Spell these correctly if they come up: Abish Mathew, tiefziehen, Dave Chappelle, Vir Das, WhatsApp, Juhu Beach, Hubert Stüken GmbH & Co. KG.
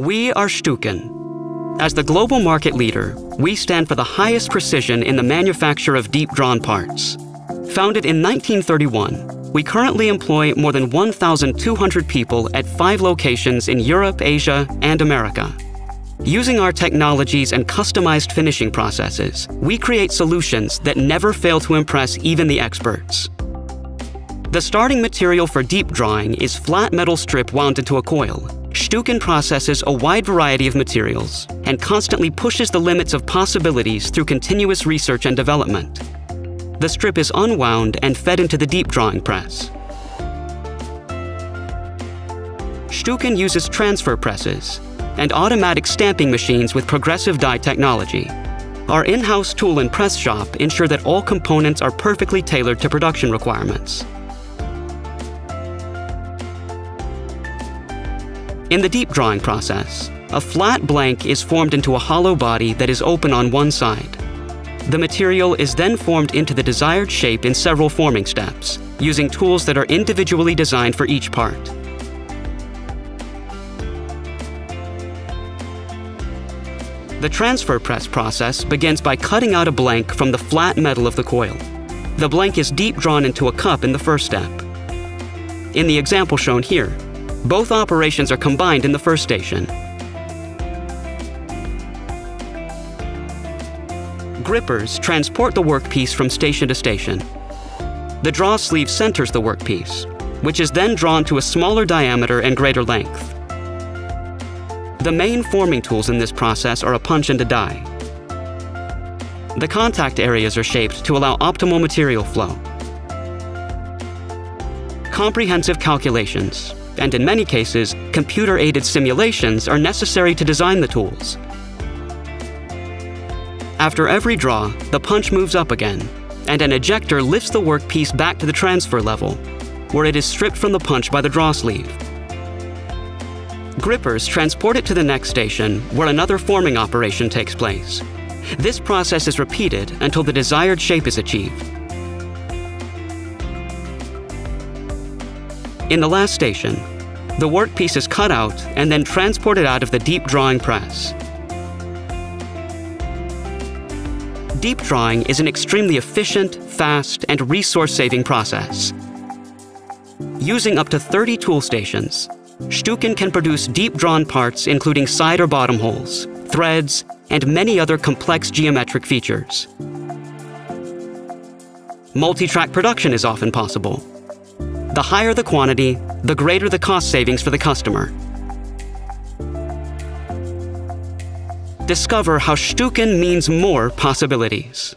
We are Stüken. As the global market leader, we stand for the highest precision in the manufacture of deep-drawn parts. Founded in 1931, we currently employ more than 1,200 people at 5 locations in Europe, Asia, and America. Using our technologies and customized finishing processes, we create solutions that never fail to impress even the experts. The starting material for deep drawing is flat metal strip wound into a coil. Stüken processes a wide variety of materials and constantly pushes the limits of possibilities through continuous research and development. The strip is unwound and fed into the deep drawing press. Stüken uses transfer presses and automatic stamping machines with progressive die technology. Our in-house tool and press shop ensure that all components are perfectly tailored to production requirements. In the deep drawing process, a flat blank is formed into a hollow body that is open on one side. The material is then formed into the desired shape in several forming steps, using tools that are individually designed for each part. The transfer press process begins by cutting out a blank from the flat metal of the coil. The blank is deep drawn into a cup in the first step. In the example shown here, both operations are combined in the first station. Grippers transport the workpiece from station to station. The draw sleeve centers the workpiece, which is then drawn to a smaller diameter and greater length. The main forming tools in this process are a punch and a die. The contact areas are shaped to allow optimal material flow. Comprehensive calculations, and in many cases, computer-aided simulations are necessary to design the tools. After every draw, the punch moves up again, and an ejector lifts the workpiece back to the transfer level, where it is stripped from the punch by the draw sleeve. Grippers transport it to the next station, where another forming operation takes place. This process is repeated until the desired shape is achieved. In the last station, the workpiece is cut out and then transported out of the deep drawing press. Deep drawing is an extremely efficient, fast, and resource-saving process. Using up to 30 tool stations, Stüken can produce deep-drawn parts including side or bottom holes, threads, and many other complex geometric features. Multi-track production is often possible. The higher the quantity, the greater the cost savings for the customer. Discover how Stüken means more possibilities.